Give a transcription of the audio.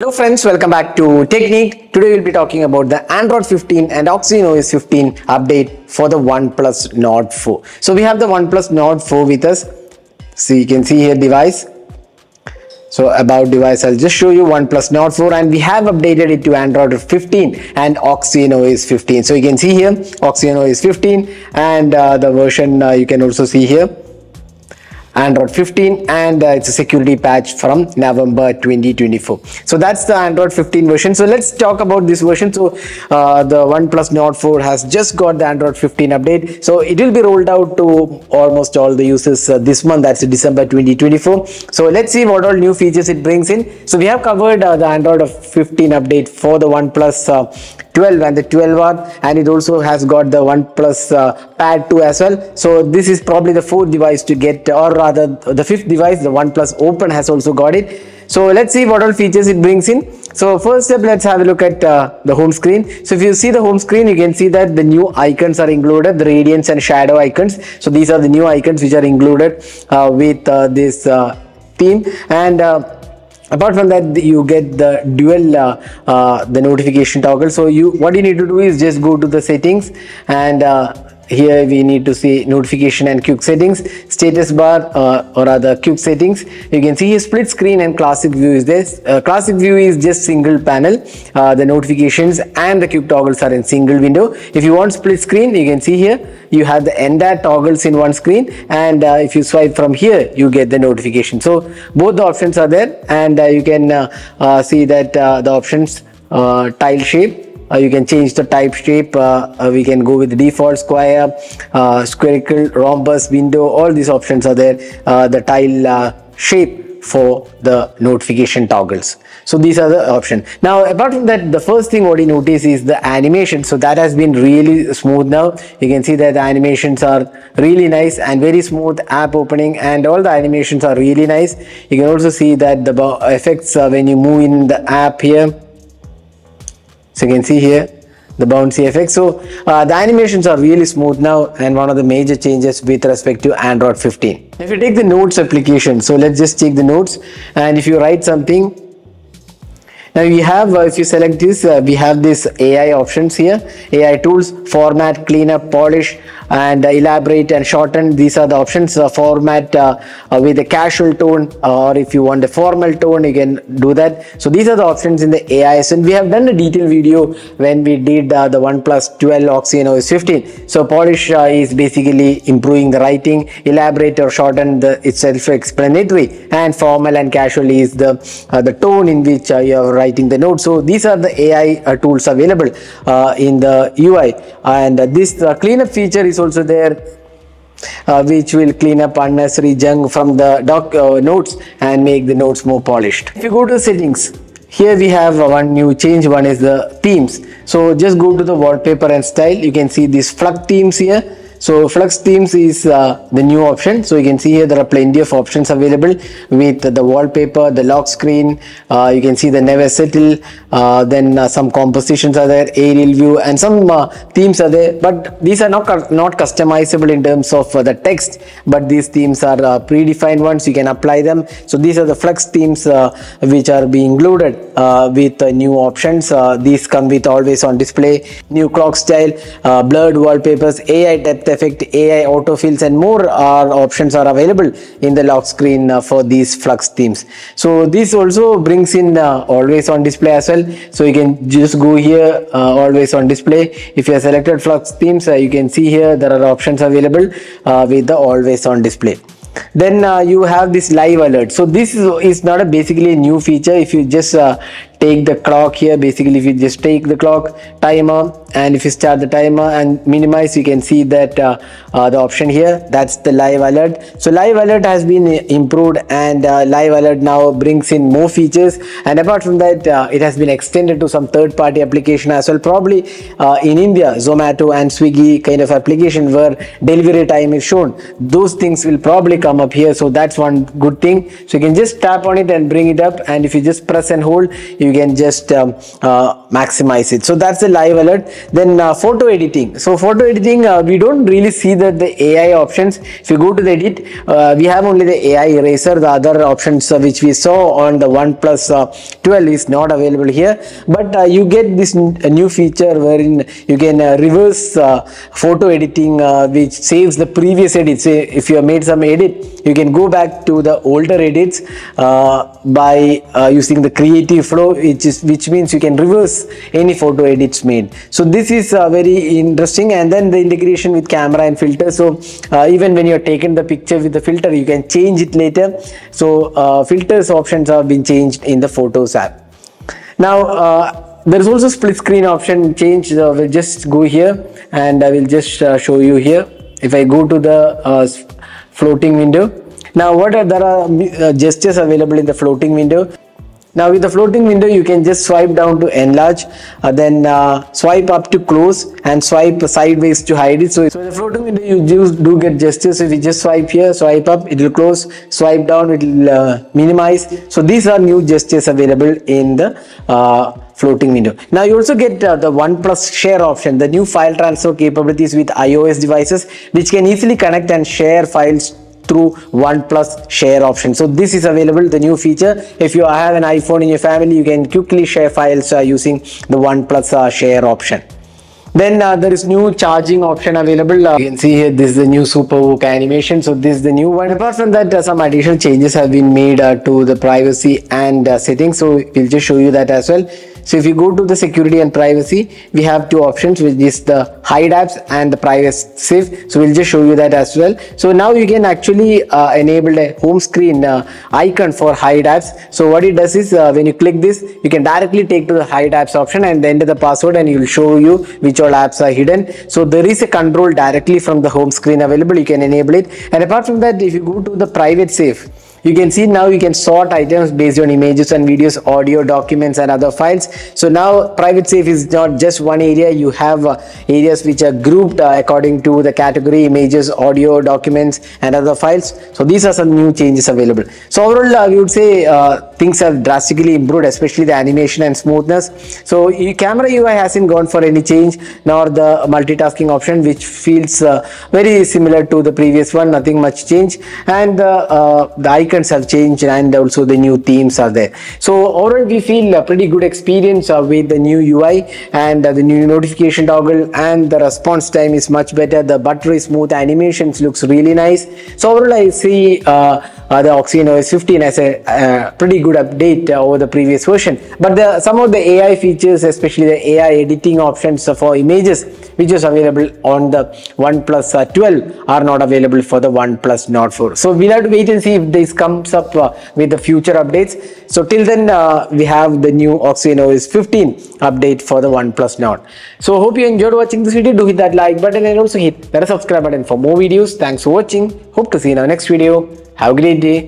Hello friends, welcome back to Techniqued. Today we'll be talking about the Android 15 and OxygenOS 15 update for the OnePlus Nord 4. So we have the OnePlus Nord 4 with us. So you can see here device. So about device, I'll just show you OnePlus Nord 4, and we have updated it to Android 15 and OxygenOS 15. So you can see here OxygenOS 15 and the version you can also see here. Android 15, and it's a security patch from November 2024. So that's the Android 15 version. So let's talk about this version. So the OnePlus Nord 4 has just got the Android 15 update. So it will be rolled out to almost all the users this month. That's December 2024. So let's see what all new features it brings in. So we have covered the Android 15 update for the OnePlus 12 and the 12R, and it also has got the OnePlus Pad 2 as well. So this is probably the fourth device to get, or rather the fifth device. The OnePlus Open has also got it. So let's see what all features it brings in. So first up, let's have a look at the home screen. So if you see the home screen, you can see that the new icons are included, the radiance and shadow icons. So these are the new icons which are included with this theme, and apart from that, you get the dual the notification toggle. So what you need to do is just go to the settings, and here we need to see notification and quick settings, status bar, or other quick settings. You can see a split screen and classic view is this. Classic view is just single panel. The notifications and the quick toggles are in single window. If you want split screen, you can see here you have the entire toggles in one screen, and if you swipe from here, you get the notification. So both the options are there, and you can see that the options, tile shape. You can change the type shape. We can go with the default square, spherical, rhombus, window. All these options are there. The tile shape for the notification toggles. So these are the options. Now apart from that, the first thing what you notice is the animation. So that has been really smooth now. You can see that the animations are really nice and very smooth. App opening and all the animations are really nice. You can also see that the effects when you move in the app here. So you can see here the bouncy effect. So the animations are really smooth now, and one of the major changes with respect to Android 15. If you take the notes application, so let's just take the notes, and if you write something, now we have, if you select this, we have this AI options here, AI tools, format, cleanup, polish, and elaborate and shorten. These are the options. Format with a casual tone, or if you want a formal tone, you can do that. So these are the options in the AIs, and we have done a detailed video when we did the OnePlus 12 OxygenOS 15. So polish is basically improving the writing, elaborate or shorten it's self-explanatory, and formal and casual is the tone in which you are writing the note. So these are the AI tools available in the UI, and this cleanup feature is also there, which will clean up unnecessary junk from the notes and make the notes more polished. If you go to the settings, here we have one new change. One is the themes. So just go to the wallpaper and style. You can see these flux themes here. So flux themes is the new option. So you can see here there are plenty of options available with the wallpaper, the lock screen. You can see the never settle, then some compositions are there, aerial view, and some themes are there, but these are not customizable in terms of the text, but these themes are predefined ones. You can apply them. So these are the flux themes which are being loaded with new options. These come with always on display, new clock style, blurred wallpapers, AI depth effect, AI autofills, and more options are available in the lock screen for these flux themes. So this also brings in always on display as well. So you can just go here, always on display. If you have selected flux themes, you can see here there are options available with the always on display. Then you have this live alert. So this is not basically a new feature. If you just take the clock here, basically if you just take the clock, timer, and if you start the timer and minimize, you can see that the option here, that's the live alert. So live alert has been improved, and live alert now brings in more features, and apart from that, it has been extended to some third-party application as well, probably in India, Zomato and Swiggy kind of application where delivery time is shown. Those things will probably come up here, so that's one good thing. So you can just tap on it and bring it up, and if you just press and hold, you you can just maximize it. So that's the live alert. Then photo editing. So photo editing, we don't really see that the AI options. If you go to the edit, we have only the AI eraser. The other options which we saw on the OnePlus 12 is not available here, but you get this new feature wherein you can reverse photo editing, which saves the previous edits. Say if you have made some edit, you can go back to the older edits by using the Creative Flow, which means you can reverse any photo edits made. So this is very interesting. And then the integration with camera and filter. So even when you are taking the picture with the filter, you can change it later. So filters options have been changed in the Photos app. Now there's also split screen option change. We'll just go here and I will just show you here. If I go to the floating window, now there are gestures available in the floating window. Now with the floating window, you can just swipe down to enlarge, then swipe up to close and swipe sideways to hide it. So the floating window, you just do get gestures. So if you just swipe here, swipe up, it will close, swipe down, it will minimize. So these are new gestures available in the floating window. Now you also get the OnePlus share option, the new file transfer capabilities with iOS devices, which can easily connect and share files through OnePlus share option. So this is available, the new feature. If you have an iPhone in your family, you can quickly share files using the OnePlus share option. Then there is new charging option available. You can see here, this is the new Superbook animation. So this is the new one. Apart from that, some additional changes have been made to the privacy and settings. So we'll just show you that as well. So if you go to the security and privacy, we have two options, which is the hide apps and the privacy safe. So we'll just show you that as well. So now you can actually enable a home screen icon for hide apps. So what it does is when you click this, you can directly take to the hide apps option and enter the password, and it will show you which all apps are hidden. So there is a control directly from the home screen available. You can enable it. And apart from that, if you go to the private safe, you can see now you can sort items based on images and videos, audio, documents and other files. So now private safe is not just one area. You have areas which are grouped according to the category: images, audio, documents and other files. So these are some new changes available. So overall, we would say things have drastically improved, especially the animation and smoothness. So camera UI hasn't gone for any change, nor the multitasking option, which feels very similar to the previous one. Nothing much change, and the icons have changed, and also the new themes are there. So overall, we feel a pretty good experience with the new UI, and the new notification toggle and the response time is much better. The buttery smooth animations looks really nice. So overall, I see the OxygenOS 15 as a pretty good update over the previous version. But some of the AI features, especially the AI editing options for images, which is available on the OnePlus 12, are not available for the OnePlus Nord 4. So we'll have to wait and see if this comes up with the future updates. So till then, we have the new OxygenOS 15 update for the OnePlus Nord. So hope you enjoyed watching this video. Do hit that like button and also hit the subscribe button for more videos. Thanks for watching. Hope to see you in our next video. Have a great day.